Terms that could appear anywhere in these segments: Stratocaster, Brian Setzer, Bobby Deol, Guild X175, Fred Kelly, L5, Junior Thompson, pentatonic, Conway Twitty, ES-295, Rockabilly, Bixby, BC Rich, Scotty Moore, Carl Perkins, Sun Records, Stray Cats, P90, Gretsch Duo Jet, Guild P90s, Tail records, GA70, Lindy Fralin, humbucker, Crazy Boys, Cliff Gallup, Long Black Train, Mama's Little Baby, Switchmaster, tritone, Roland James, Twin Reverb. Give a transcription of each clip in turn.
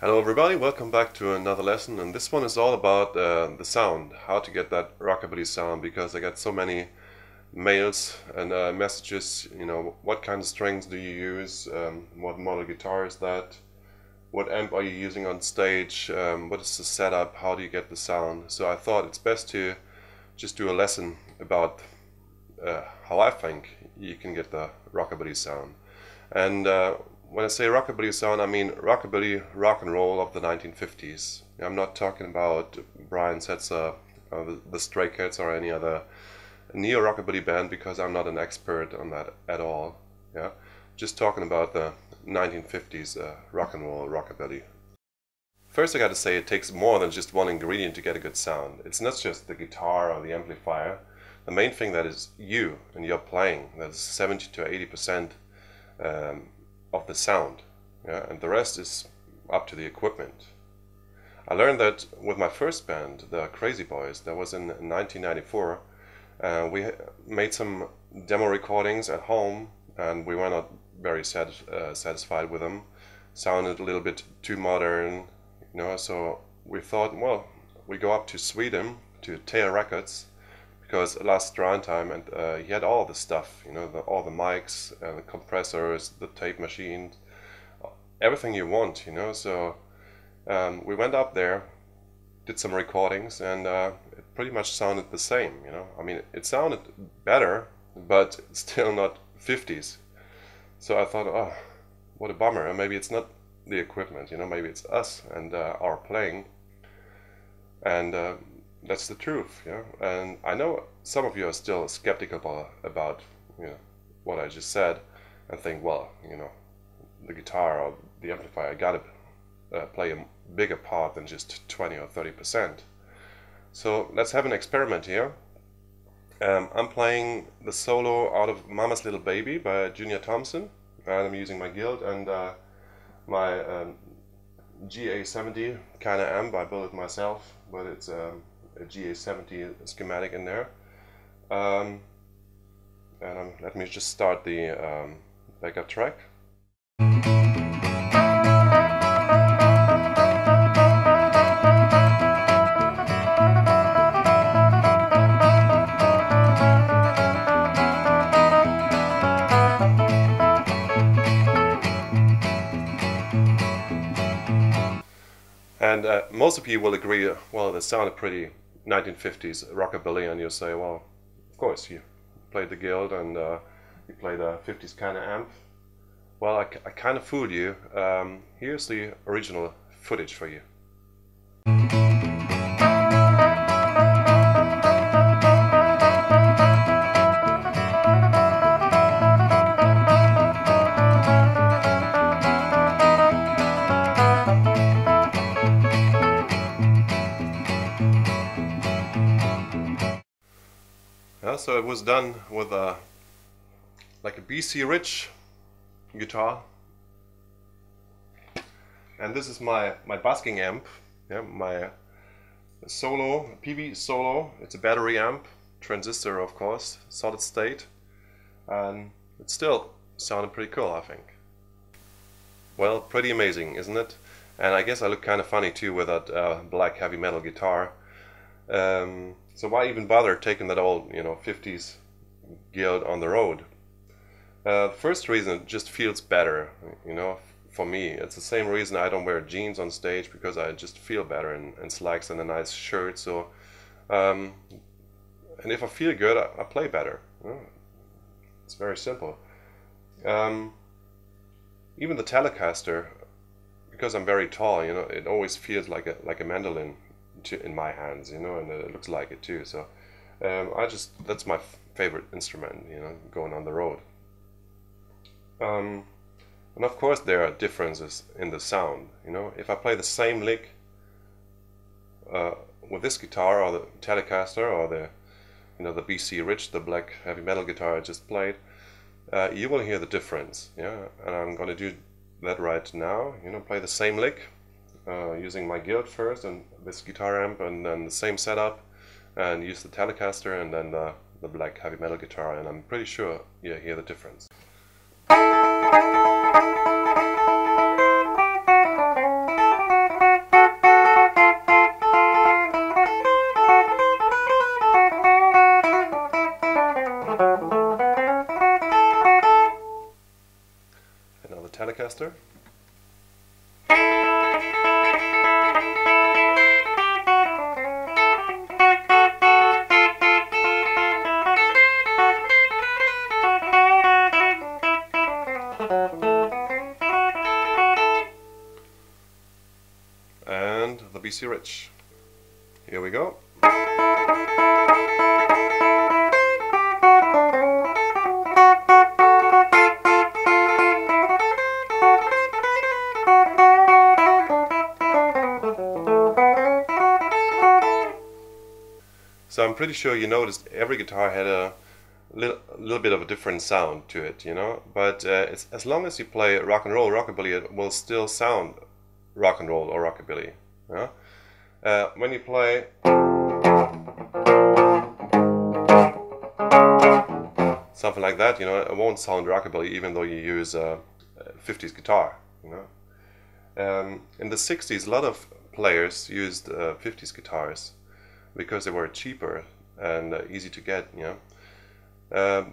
Hello everybody, welcome back to another lesson, and this one is all about the sound, how to get that rockabilly sound, because I got so many mails and messages, you know, what kind of strings do you use, what model guitar is that, what amp are you using on stage, what is the setup, how do you get the sound. So I thought it's best to just do a lesson about how I think you can get the rockabilly sound. And when I say rockabilly sound, I mean rockabilly rock and roll of the 1950s. I'm not talking about Brian Setzer, the Stray Cats, or any other neo-rockabilly band, because I'm not an expert on that at all. Yeah, just talking about the 1950s rock and roll rockabilly. First, I gotta say it takes more than just one ingredient to get a good sound. It's not just the guitar or the amplifier. The main thing that is you and your playing. That's 70 to 80% of the sound, yeah? And the rest is up to the equipment. I learned that with my first band, the Crazy Boys, that was in 1994. We made some demo recordings at home, and we were not very satisfied with them. Sounded a little bit too modern, you know, so we thought, well, we go up to Sweden, to Tail Records, because last Strandtime, and he had all the stuff, you know, all the mics, the compressors, the tape machine, everything you want, you know. So we went up there, did some recordings, and it pretty much sounded the same, you know. I mean, it sounded better, but still not 50s. So I thought, oh, what a bummer. And maybe it's not the equipment, you know, maybe it's us and our playing. And that's the truth, you know. And I know some of you are still skeptical about, you know, what I just said, and think, well, you know, the guitar or the amplifier gotta play a bigger part than just 20 or 30%. So let's have an experiment here. I'm playing the solo out of Mama's Little Baby by Junior Thompson, and I'm using my Guild and my GA70 kind of amp. I built it myself, but it's a GA70 schematic in there. And let me just start the backup track. And most of you will agree, well, they sounded pretty 1950s rockabilly, and you'll say, well, of course, you played the Guild and you played the 50s kind of amp. Well, I kind of fooled you. Here's the original footage for you. So it was done with like a BC Rich guitar, and this is my busking amp, yeah, my solo PV solo. It's a battery amp, transistor, of course, solid state, and it still sounded pretty cool, I think. Well, pretty amazing, isn't it? And I guess I look kind of funny too with that black heavy metal guitar. So why even bother taking that old, you know, 50s Guild on the road? First reason, it just feels better, you know, for me. It's the same reason I don't wear jeans on stage, because I just feel better in slacks and a nice shirt. So, and if I feel good, I play better. It's very simple. Even the Telecaster, because I'm very tall, you know, it always feels like a mandolin in my hands, you know, and it looks like it too. So that's my favorite instrument, you know, going on the road. And of course there are differences in the sound, you know. If I play the same lick with this guitar or the Telecaster or the, you know, the BC Rich, the black heavy metal guitar I just played, you will hear the difference, yeah. And I'm gonna do that right now, you know, play the same lick using my Guild first and this guitar amp, and then the same setup, and use the Telecaster and then the black heavy metal guitar, and I'm pretty sure you hear the difference. And now the Telecaster. And the BC Rich. Here we go. So I'm pretty sure you noticed every guitar had a little bit of a different sound to it, you know, but it's, as long as you play rock and roll, rockabilly, it will still sound rock and roll or rockabilly. Yeah? When you play something like that, you know, it won't sound rockabilly even though you use a 50s guitar, you know. In the 60s a lot of players used 50s guitars because they were cheaper and easy to get, you know.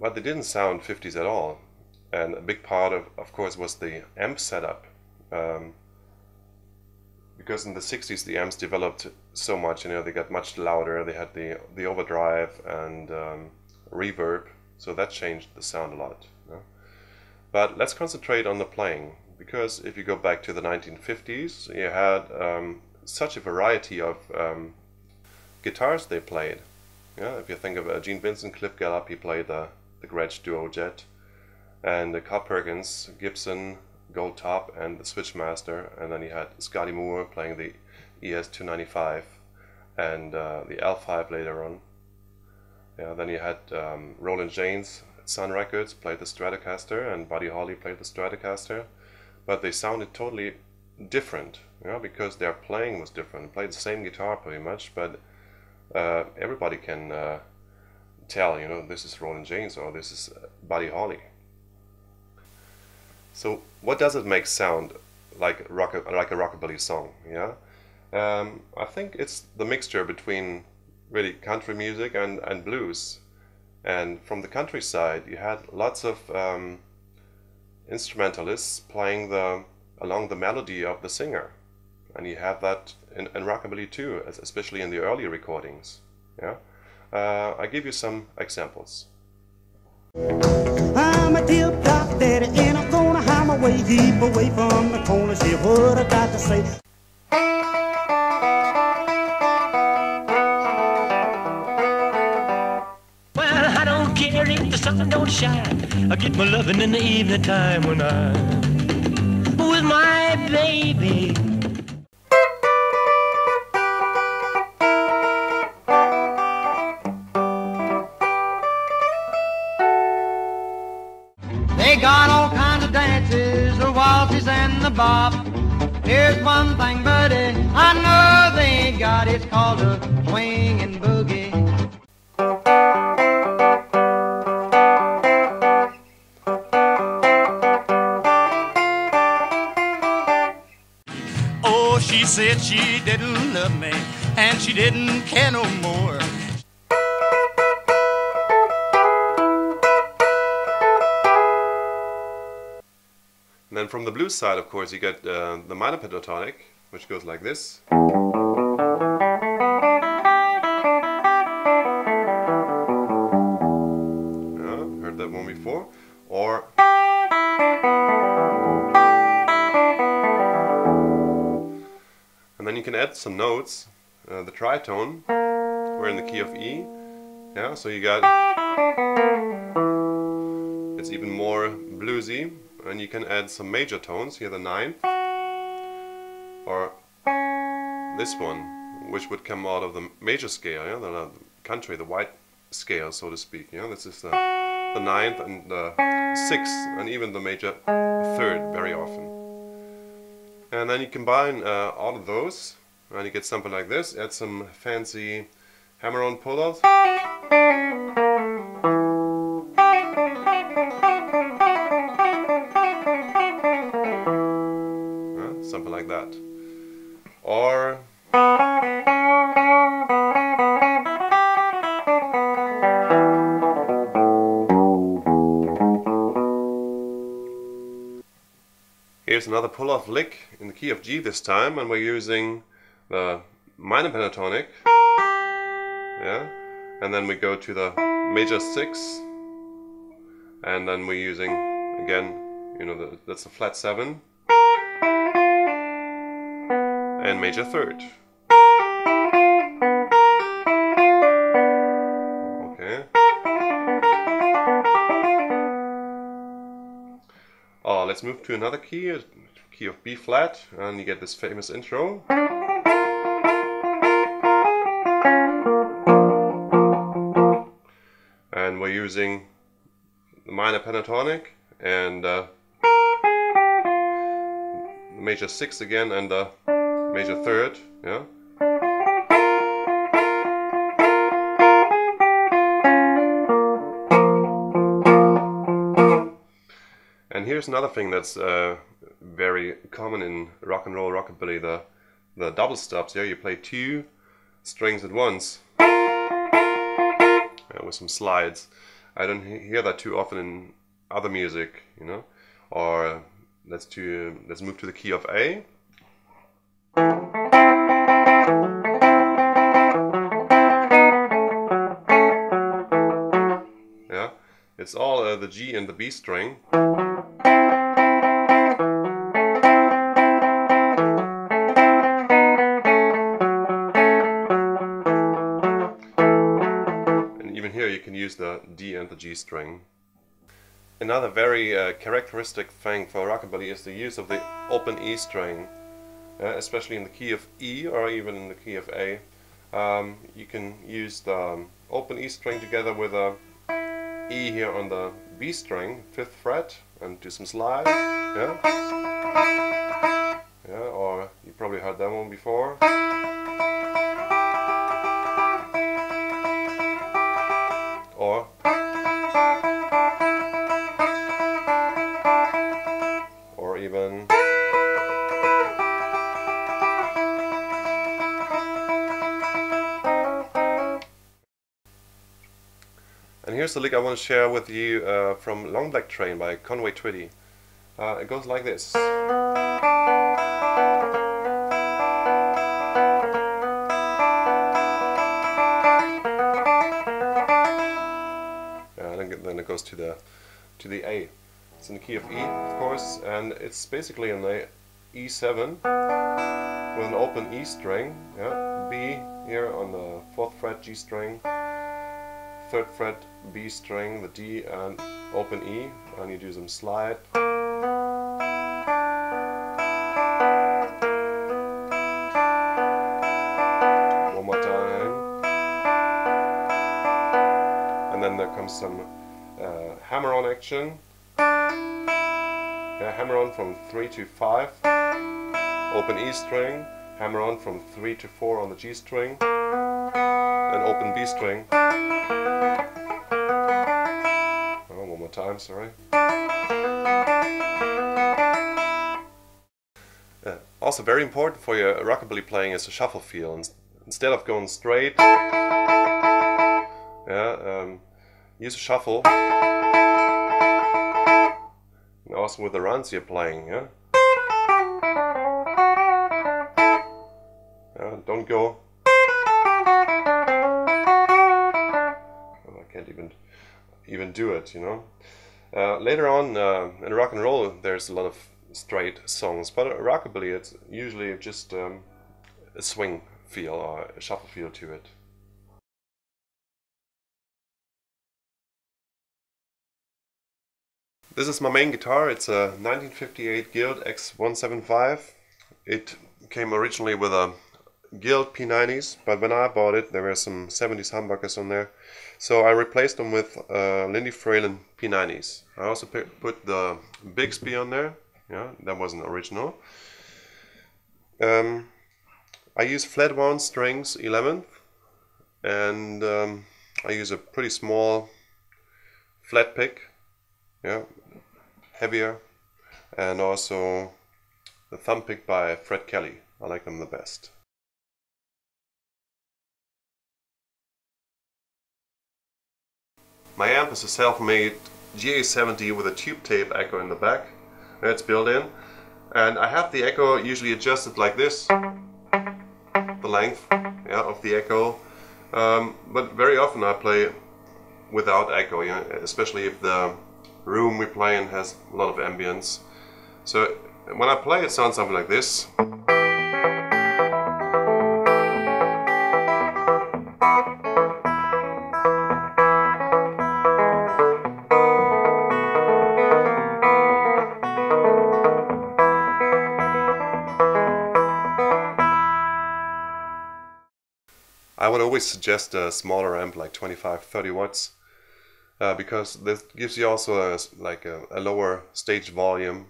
But they didn't sound 50s at all, and a big part of course was the amp setup, because in the 60s the amps developed so much, you know, they got much louder, they had the overdrive and reverb, so that changed the sound a lot, you know? But let's concentrate on the playing, because if you go back to the 1950s you had such a variety of guitars they played. Yeah, if you think of Gene Vincent, Cliff Gallup, he played the Gretsch Duo Jet, and Carl Perkins, Gibson Gold Top and the Switchmaster, and then you had Scotty Moore playing the ES-295 and the L5 later on. Yeah, then you had Roland James at Sun Records played the Stratocaster, and Buddy Holly played the Stratocaster, but they sounded totally different, you know, because their playing was different. They played the same guitar pretty much, but everybody can tell, you know, this is Roland James or this is Buddy Holly. So what does it make sound like a rockabilly song? Yeah, I think it's the mixture between really country music and blues. And from the countryside, you had lots of instrumentalists playing along the melody of the singer, and you have that in rockabilly too, especially in the early recordings. Yeah, I give you some examples. I'm a tip top daddy, and I'm gonna hide my way deep away from the corner. See what I got to say. Well, I don't care if the sun don't shine. I get my loving in the evening time when I'm with my baby. Bob, here's one thing, buddy, I know they ain't got it. It's called a swing and boogie. Oh, she said she didn't love me, and she didn't care no more. And then from the blues side, of course, you get the minor pentatonic, which goes like this. Yeah, heard that one before. Or and then you can add some notes, the tritone, we're in the key of E. Yeah, so you got, it's even more bluesy. And you can add some major tones, here the ninth, or this one, which would come out of the major scale, yeah? The country, the white scale, so to speak. Yeah? This is the ninth and the sixth, and even the major third very often. And then you combine all of those, and you get something like this. Add some fancy hammer on pull-offs. Something like that. Or here's another pull-off lick in the key of G this time, and we're using the minor pentatonic. Yeah, and then we go to the major six, and then we're using again, you know, that's the flat seven and major third. Okay. Oh, let's move to another key, a key of B flat, and you get this famous intro. And we're using the minor pentatonic and major six again and the major third, yeah. And here's another thing that's very common in rock and roll rockabilly, the double stops. Yeah, you play two strings at once with some slides. I don't hear that too often in other music, you know. Or let's move to the key of A. Yeah, it's all the G and the B string. And even here you can use the D and the G string. Another very characteristic thing for rockabilly is the use of the open E string. Especially in the key of E or even in the key of A. You can use the open E string together with a E here on the B string, 5th fret, and do some slide. Yeah? Yeah, or you probably heard that one before. Or even here's the lick I want to share with you from Long Black Train by Conway Twitty. It goes like this. And then it goes to the A. It's in the key of E, of course, and it's basically in the E7 with an open E string. Yeah? B here on the 4th fret, G string. 3rd fret, B string, the D and open E, and you do some slide. One more time. And then there comes some hammer-on action. Yeah, hammer-on from 3 to 5, open E string, hammer-on from 3 to 4 on the G string, and open B string. Also very important for your rockabilly playing is a shuffle feel. Instead of going straight, yeah, use a shuffle. And also with the runs you're playing, yeah? Don't go. Oh, I can't even do it, you know. Later on in rock and roll there's a lot of straight songs, but rockabilly it's usually just a swing feel or a shuffle feel to it. This is my main guitar. It's a 1958 Guild X175. It came originally with a Guild P90s, but when I bought it there were some 70s humbuckers on there, so I replaced them with Lindy Fralin P90s. I also put the Bixby on there, yeah, that wasn't original. I use flat 1 strings 11th, and I use a pretty small flat pick, yeah, heavier, and also the thumb pick by Fred Kelly. I like them the best. My amp is a self-made GA70 with a tube tape echo in the back. It's built in, and I have the echo usually adjusted like this, the length, yeah, of the echo, but very often I play without echo, you know, especially if the room we play in has a lot of ambience. So when I play, it sounds something like this. I would always suggest a smaller amp, like 25-30 watts, because this gives you also a lower stage volume,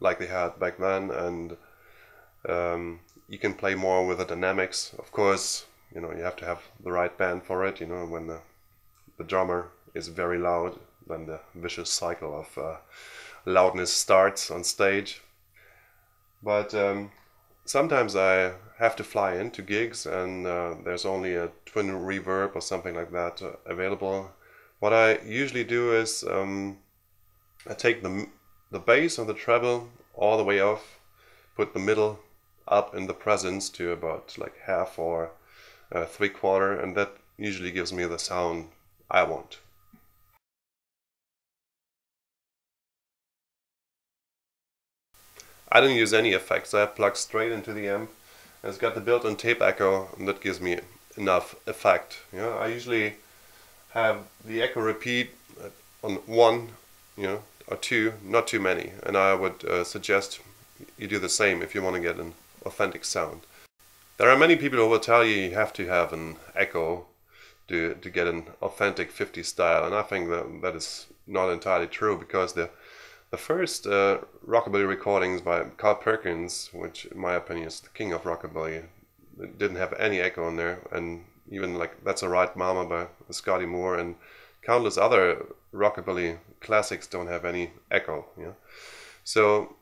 like they had back then, and you can play more with the dynamics. Of course, you know, you have to have the right band for it. You know, when the drummer is very loud, then the vicious cycle of loudness starts on stage. But sometimes I have to fly into gigs, and there's only a Twin Reverb or something like that available. What I usually do is I take the bass and the treble all the way off, put the middle up in the presence to about like half or 3/4, and that usually gives me the sound I want. I didn't use any effects, I plugged straight into the amp. It's got the built-in tape echo, and that gives me enough effect. You know, I usually have the echo repeat on one, you know, or two, not too many. And I would suggest you do the same if you want to get an authentic sound. There are many people who will tell you you have to have an echo to get an authentic 50s style, and I think that is not entirely true, because the first rockabilly recordings by Carl Perkins, which in my opinion is the king of rockabilly, didn't have any echo in there, and even like That's a Right Mama by Scotty Moore and countless other rockabilly classics don't have any echo. Yeah? So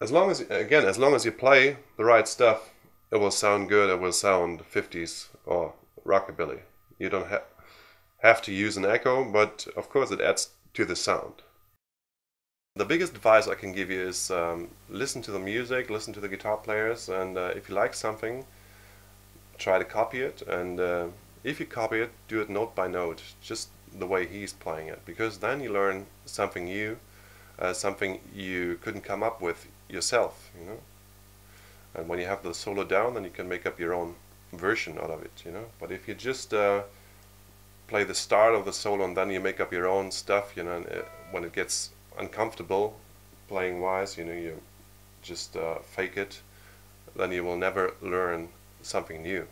as long as, again, as long as you play the right stuff, it will sound good, it will sound 50s or rockabilly. You don't have to use an echo, but of course it adds to the sound. The biggest advice I can give you is listen to the music, listen to the guitar players, and if you like something, try to copy it, and if you copy it, do it note by note, just the way he's playing it, because then you learn something new, something you couldn't come up with yourself, you know. And when you have the solo down, then you can make up your own version out of it, you know. But if you just play the start of the solo and then you make up your own stuff, you know, and when it gets uncomfortable playing wise, you know, you just fake it, then you will never learn something new.